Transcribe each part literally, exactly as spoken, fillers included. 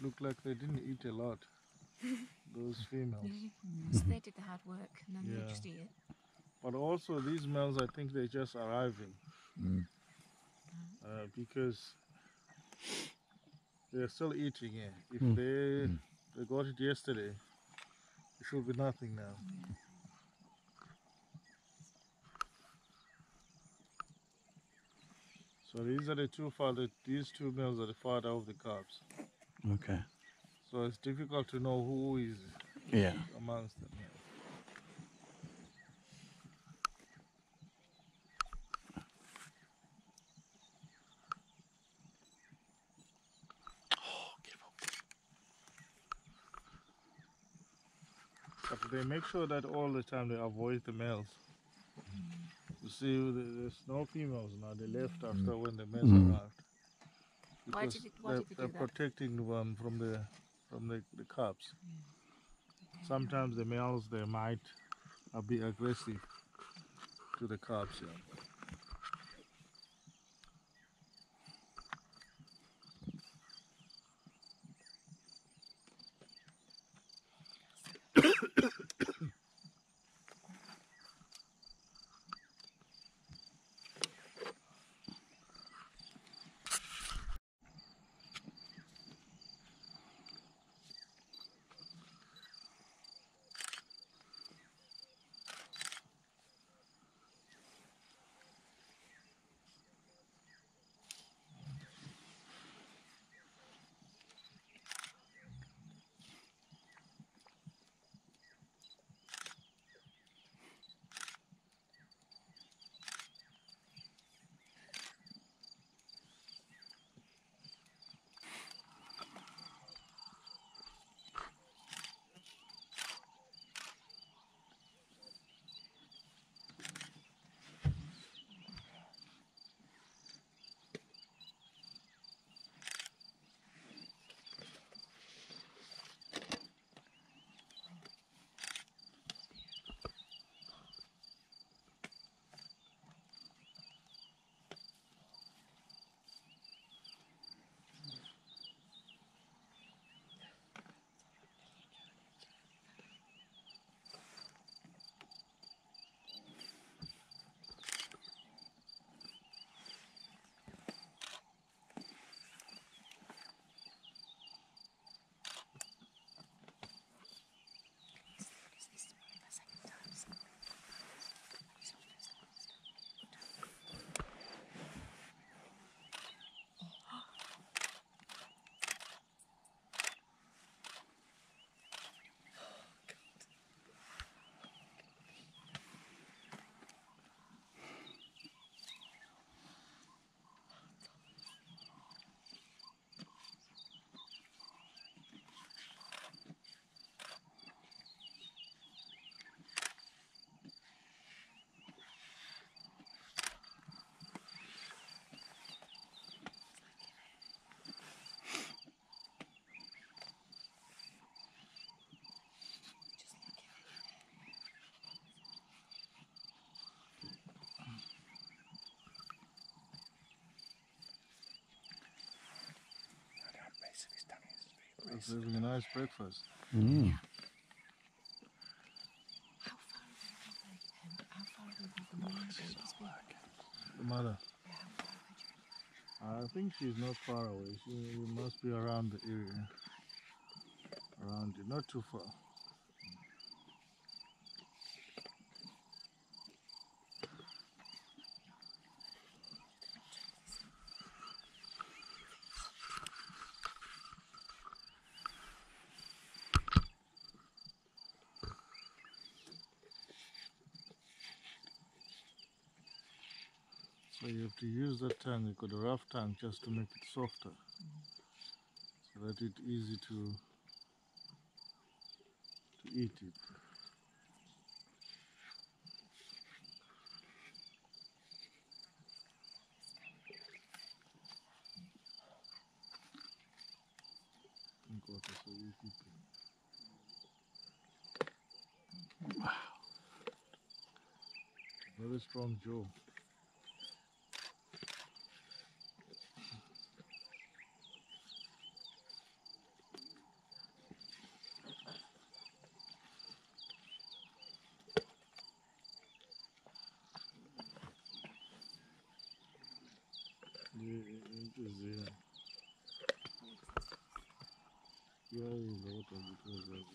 look like they didn't eat a lot, those females. So they did the hard work and then yeah. they just eat it. But also these males, I think they're just arriving. Mm. Uh, because they're still eating it. If mm. they, mm. they got it yesterday, it should be nothing now. Mm. So these are the two father, these two males are the father of the cubs. Okay. So it's difficult to know who is yeah. amongst them. They make sure that all the time they avoid the males. You see, there's no females now. They left after when the males mm. arrived. Because why did it, why they're, did they're protecting them from the from the, the cubs. Mm. Sometimes the males they might be aggressive to the cubs. Yeah. It's having a nice breakfast. Mm. How far are they? How far are they? The, the mother. I think she's not far away. She must be around the area. Around it, not too far. So you have to use that tongue. You've got a rough tongue just to make it softer, so that it's easy to to eat it. Wow! Very strong jaw. Зина. Я не знаю, там будет назад.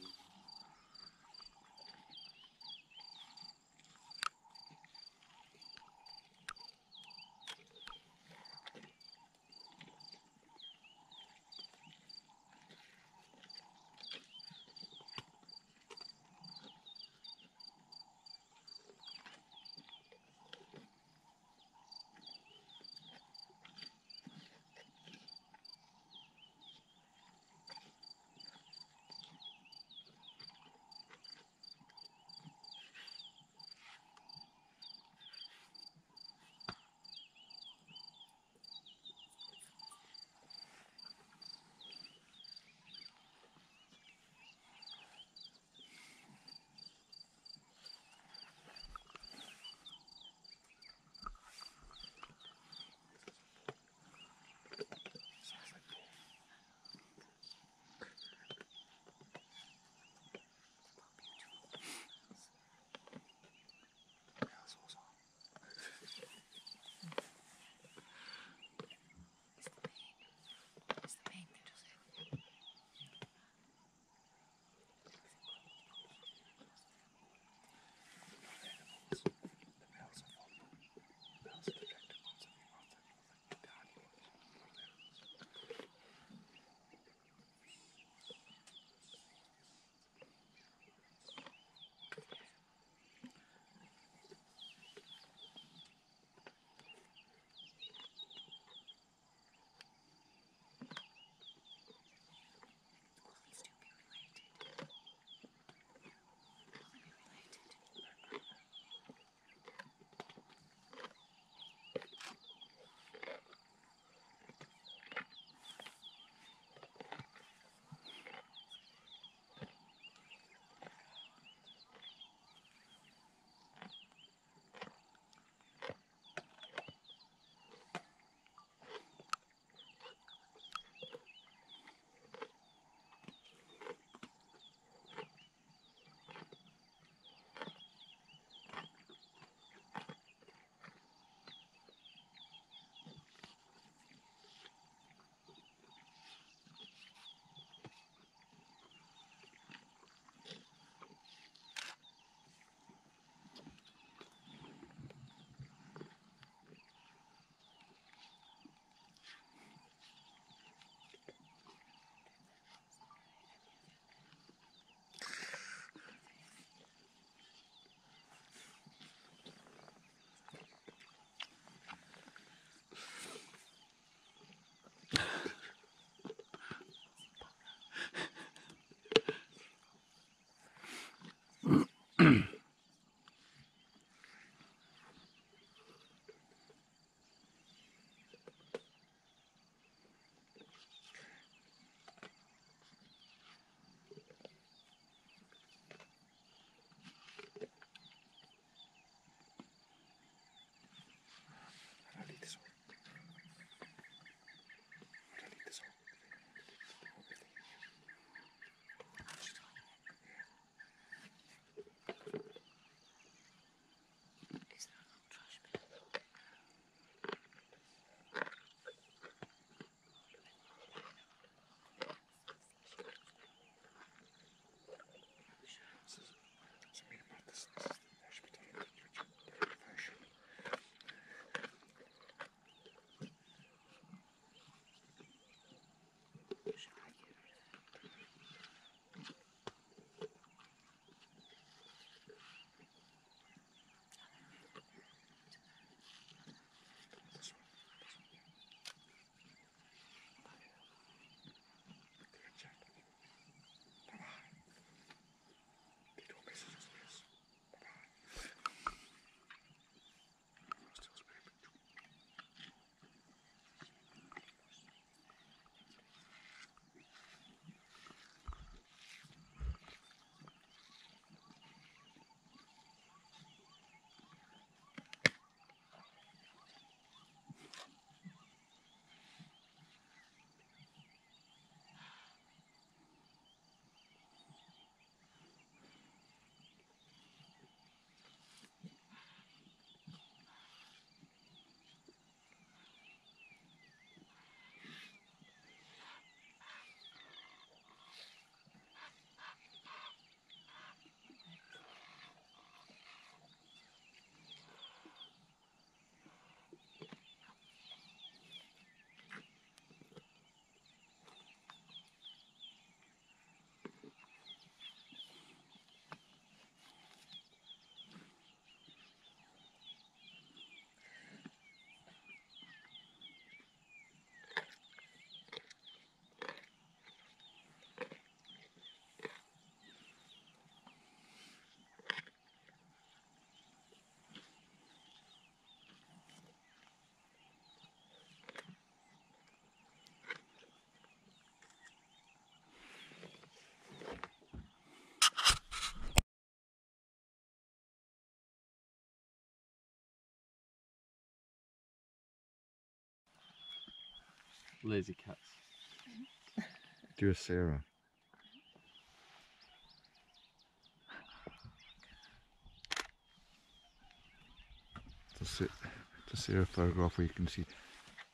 lazy cats. Do a Sarah. It's a Sarah photograph where you can see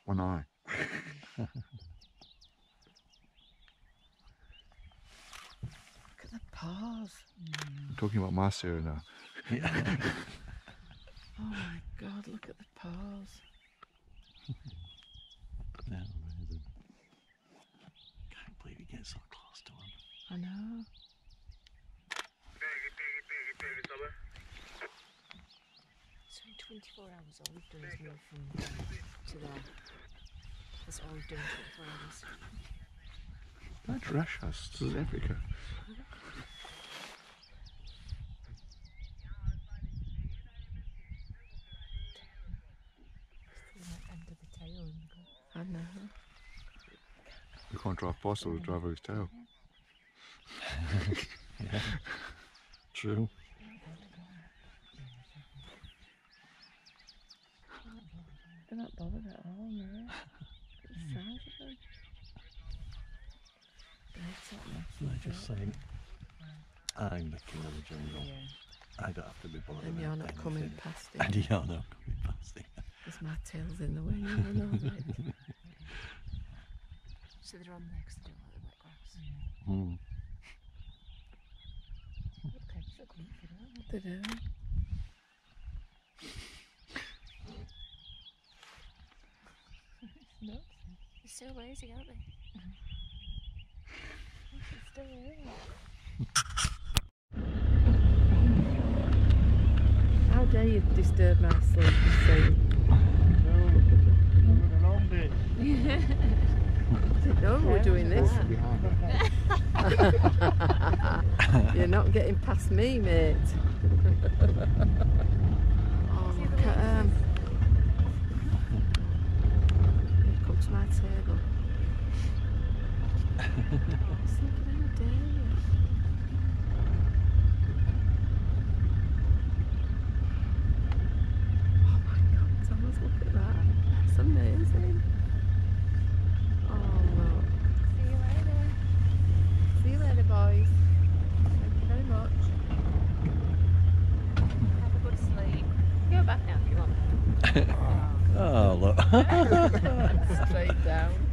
one eye. Look at the paws. I'm talking about my Sarah now. Yeah. Oh my God, look at the paws. Yeah, amazing. Can't believe you get so close to him. I know. It's only twenty-four hours, all we've done is move from there to there. That's all we've done twenty-four hours. That's rash house, this is Africa. I know. We can't drive past or we'll drive over his tail. Yeah. True. They're not bothered at all, no. The size of them. They're just saying, I'm the king of the jungle. Yeah. I don't have to be bothered. And you're not coming past it. And you're not coming past it. Because my tail's in the way, you never know that. So they're on there because they don't like the wet grass. Yeah. Mm. Okay, they're coming for that. They do. It's nuts. They're so lazy, aren't they? They're still lazy. How dare you disturb my sleep and sleep? No, we're doing this. You're not getting past me, mate. Oh, look at them. Come to my table. I was thinking, how dare you? Oh my God, Thomas, look at that. That's amazing. Boys, thank you very much. Have a good sleep. Go back now if you want. Oh, look. Straight down.